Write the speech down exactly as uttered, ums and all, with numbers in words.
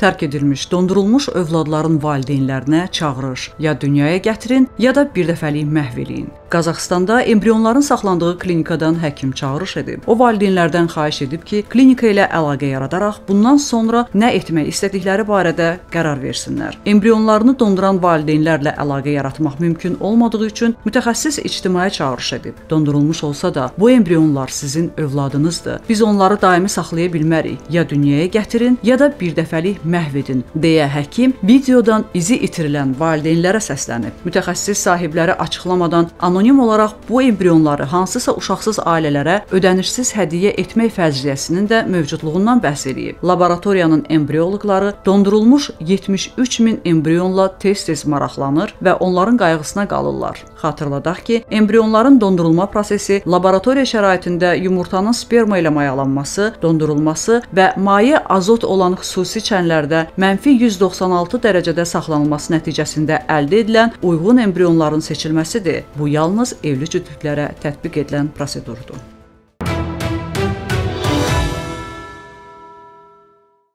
Tərk edilmiş, dondurulmuş övladların valideynlərinə çağırış, ya dünyaya gətirin, ya da bir dəfəlik məhv eləyin. Qazaxıstanda embrionların saxlandığı klinikadan həkim çağırış edib. O valideynlərdən xahiş edib ki, klinika ilə əlaqə yaradaraq bundan sonra nə etmək istədikləri barədə qərar versinlər. Embrionlarını donduran valideynlərlə əlaqə yaratmaq mümkün olmadığı üçün mütəxəssis ictimai çağırış edib. Dondurulmuş olsa da, bu embrionlar sizin övladınızdır. Biz onları daimi saxlaya bilmərik. Ya dünyaya gətirin, ya da bir dəfəlik məhv edin, deyə həkim videodan izi itirilən valideynlərə səslənib. Mütəxəssis sahibləri açıqlamadan anonim olaraq bu embrionları hansısa uşaqsız ailələrə ödənişsiz hədiyyə etmək fərziyyəsinin də mövcudluğundan bəhs eləyib. Laboratoriyanın embriyoloqları dondurulmuş yetmiş üç min embrionla tez-tez maraqlanır və onların qayğısına qalırlar. Xatırladaq ki, embrionların dondurulma prosesi laboratoriya şəraitində yumurtanın sperma ilə mayalanması, dondurulması və maye azot olan xüsusi çənlərdə mənfi yüz doxsan altı dərəcədə saxlanılması nəticəsində əldə edilən uyğun embrionların seçilməsidir. Bu yalnız evli cütlüklərə tətbiq edilən prosedurdur.